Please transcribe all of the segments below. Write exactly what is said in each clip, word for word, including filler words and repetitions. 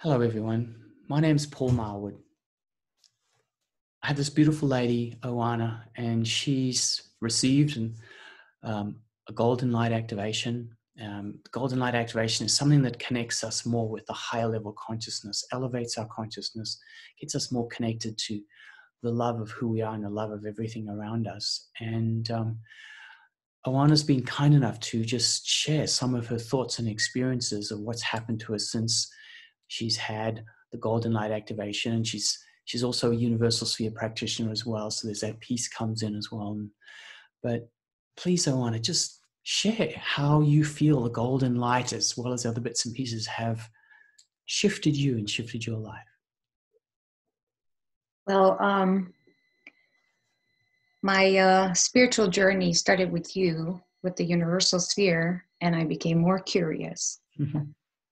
Hello everyone, my name's Paul Marwood. I have this beautiful lady, Oana, and she's received an, um, a golden light activation. Um, golden light activation is something that connects us more with the higher level consciousness, elevates our consciousness, gets us more connected to the love of who we are and the love of everything around us. And um, Oana's been kind enough to just share some of her thoughts and experiences of what's happened to her since she's had the golden light activation, and she's she's also a universal sphere practitioner as well. So there's that piece comes in as well. But please, Oana, just share how you feel the golden light, as well as other bits and pieces, have shifted you and shifted your life. Well, um, my uh, spiritual journey started with you, with the universal sphere, and I became more curious. Mm-hmm.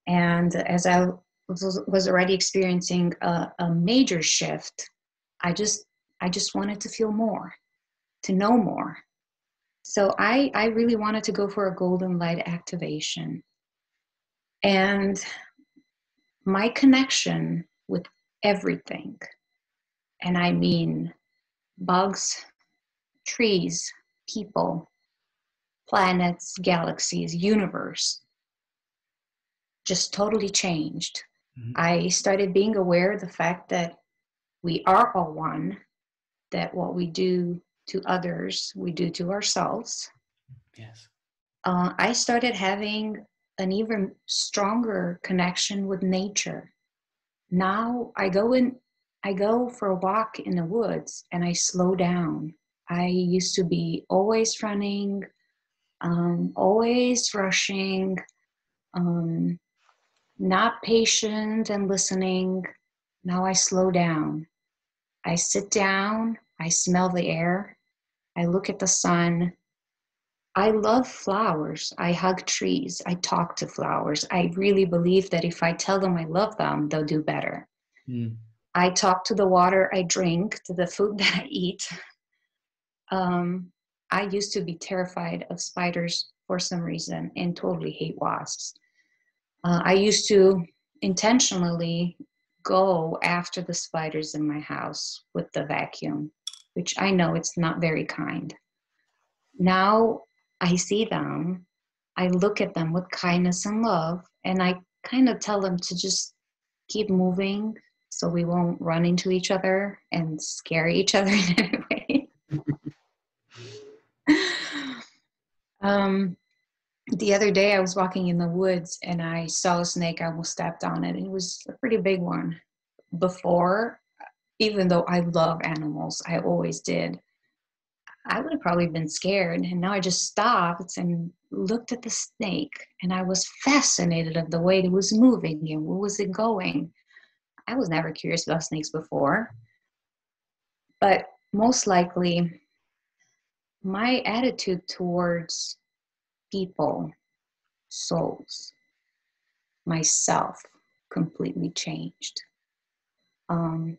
And as I was already experiencing a, a major shift, I just I just wanted to feel more, to know more. So I, I really wanted to go for a golden light activation. And my connection with everything, and I mean bugs, trees, people, planets, galaxies, universe, just totally changed. Mm-hmm. I started being aware of the fact that we are all one, that what we do to others, we do to ourselves. Yes. Uh, I started having an even stronger connection with nature. Now I go in, I go for a walk in the woods and I slow down. I used to be always running, um, always rushing, um, not patient and listening. Now I slow down. I sit down. I smell the air. I look at the sun. I love flowers. I hug trees. I talk to flowers. I really believe that if I tell them I love them, they'll do better. Mm. I talk to the water I drink, to the food that I eat. Um, I used to be terrified of spiders for some reason and totally hate wasps. Uh, I used to intentionally go after the spiders in my house with the vacuum, which I know it's not very kind. Now I see them, I look at them with kindness and love, and I kind of tell them to just keep moving so we won't run into each other and scare each other in any way. um, The other day I was walking in the woods and I saw a snake. I almost stepped on it. It was a pretty big one. Before, even though I love animals, I always did, I would have probably been scared. And now I just stopped and looked at the snake, and I was fascinated of the way it was moving and where was it going. I was never curious about snakes before, but most likely my attitude towards people, souls, myself completely changed. Um,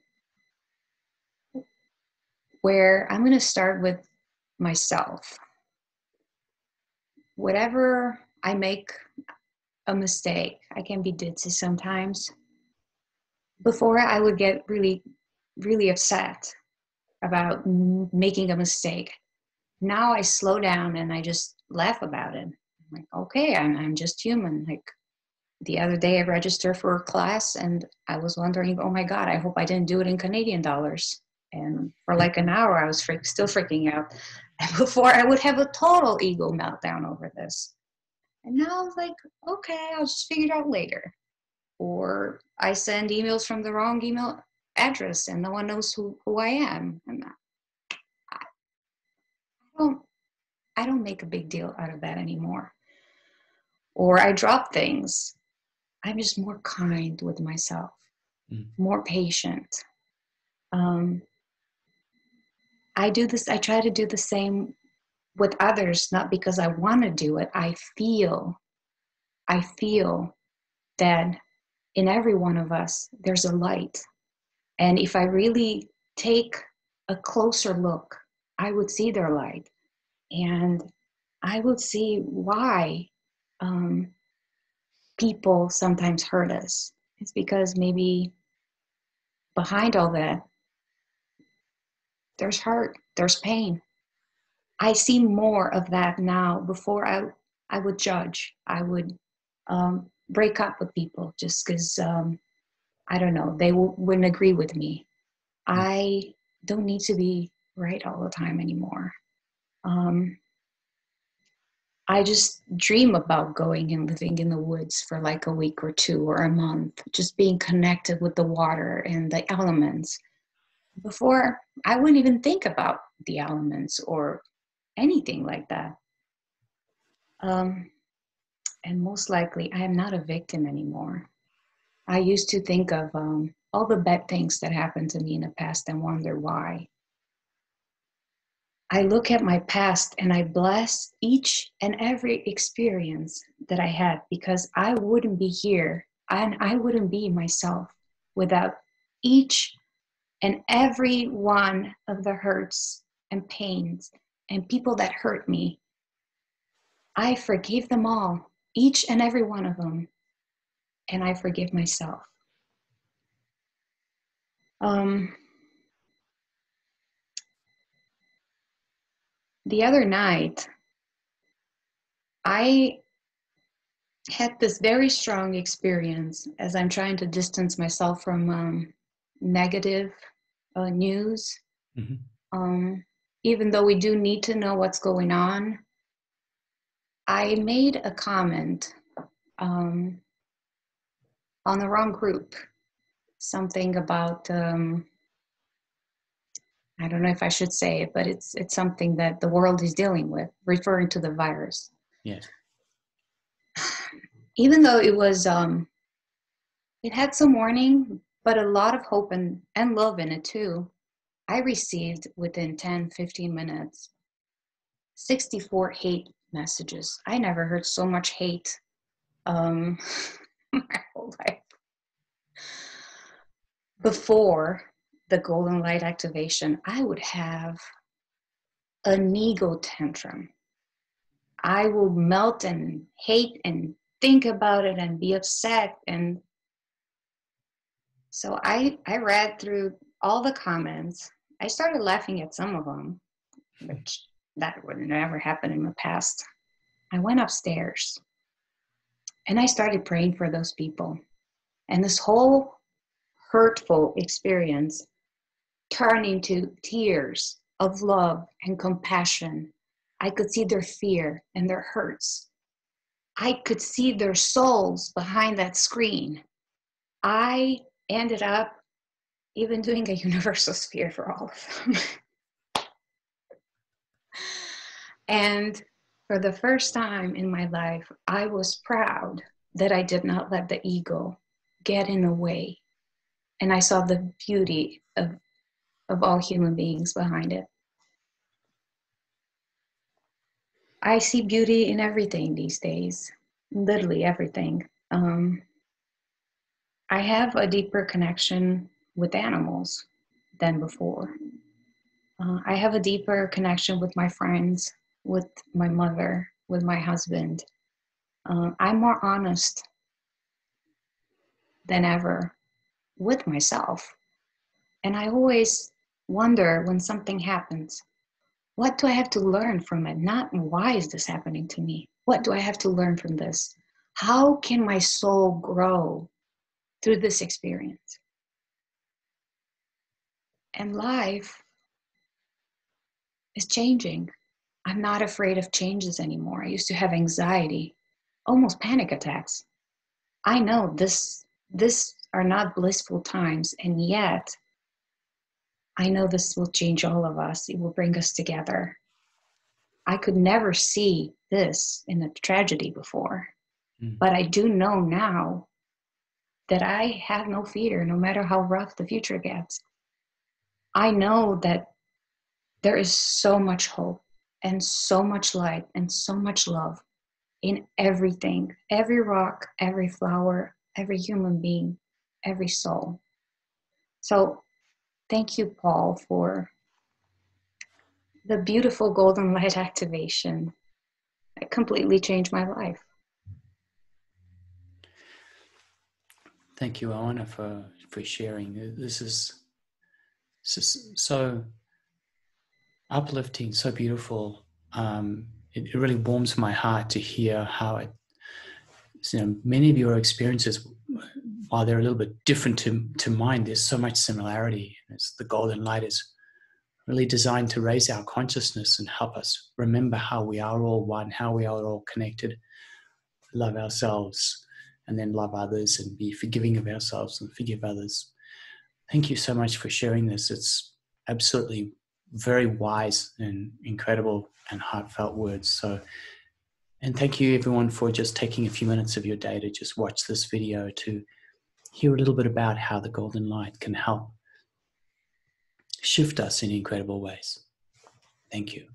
where I'm going to start with myself. Whatever I make a mistake, I can be ditzy sometimes. Before, I would get really, really upset about making a mistake. Now I slow down and I just laugh about it. I'm like, okay, I'm, I'm just human. Like the other day I registered for a class and I was wondering, oh my God, I hope I didn't do it in Canadian dollars. And for like an hour, I was freak, still freaking out. And before I would have a total ego meltdown over this. And now I was like, okay, I'll just figure it out later. Or I send emails from the wrong email address and no one knows who, who I am. And I, I don't I don't make a big deal out of that anymore. Or I drop things. I'm just more kind with myself, mm. more patient. Um, I do this, I try to do the same with others, not because I want to do it. I feel, I feel that in every one of us, there's a light. And if I really take a closer look, I would see their light. And I would see why um, people sometimes hurt us, is because maybe behind all that, there's hurt, there's pain. I see more of that now. Before I, I would judge. I would um, break up with people just because, um, I don't know, they w- wouldn't agree with me. I don't need to be right all the time anymore. Um, I just dream about going and living in the woods for like a week or two or a month, just being connected with the water and the elements. Before, I wouldn't even think about the elements or anything like that. Um, and most likely, I am not a victim anymore. I used to think of um, all the bad things that happened to me in the past and wonder why. I look at my past and I bless each and every experience that I had, because I wouldn't be here and I wouldn't be myself without each and every one of the hurts and pains and people that hurt me. I forgive them all, each and every one of them. And I forgive myself. Um, the other night, I had this very strong experience as I'm trying to distance myself from um, negative uh, news. Mm-hmm. Um, even though we do need to know what's going on, I made a comment um, on the wrong group, something about, um, I don't know if I should say it, but it's it's something that the world is dealing with, referring to the virus. Yes. Even though it was, um, it had some warning, but a lot of hope and, and love in it too. I received within ten, fifteen minutes, sixty-four hate messages. I never heard so much hate um, my whole life. Before the golden light activation, I would have an ego tantrum. I will melt and hate and think about it and be upset. And so I, I read through all the comments. I started laughing at some of them, which that would never happen in the past. I went upstairs and I started praying for those people. And this whole hurtful experience turned into tears of love and compassion. I could see their fear and their hurts. I could see their souls behind that screen. I ended up even doing a universal sphere for all of them. And for the first time in my life, I was proud that I did not let the ego get in the way. And I saw the beauty of, of all human beings behind it. I see beauty in everything these days, literally everything. Um, I have a deeper connection with animals than before. Uh, I have a deeper connection with my friends, with my mother, with my husband. Uh, I'm more honest than ever with myself. And I always wonder when something happens, what do I have to learn from it? Not why is this happening to me? What do I have to learn from this? How can my soul grow through this experience? And life is changing. I'm not afraid of changes anymore. I used to have anxiety, almost panic attacks. I know this, this are not blissful times, and yet I know this will change all of us. It will bring us together. I could never see this in a tragedy before, mm-hmm. but I do know now that I have no fear, no matter how rough the future gets. I know that there is so much hope, and so much light, and so much love in everything, every rock, every flower, every human being, every soul. So thank you, Paul, for the beautiful golden light activation. It completely changed my life. Thank you, Oana, for, for sharing. This is, this is so uplifting, so beautiful. Um, it, it really warms my heart to hear how it, you know, many of your experiences, while they're a little bit different to, to mine, there's so much similarity. It's the golden light is really designed to raise our consciousness and help us remember how we are all one, how we are all connected, love ourselves, and then love others and be forgiving of ourselves and forgive others. Thank you so much for sharing this. It's absolutely very wise and incredible and heartfelt words. So, and thank you everyone for just taking a few minutes of your day to just watch this video to hear a little bit about how the golden light can help shift us in incredible ways. Thank you.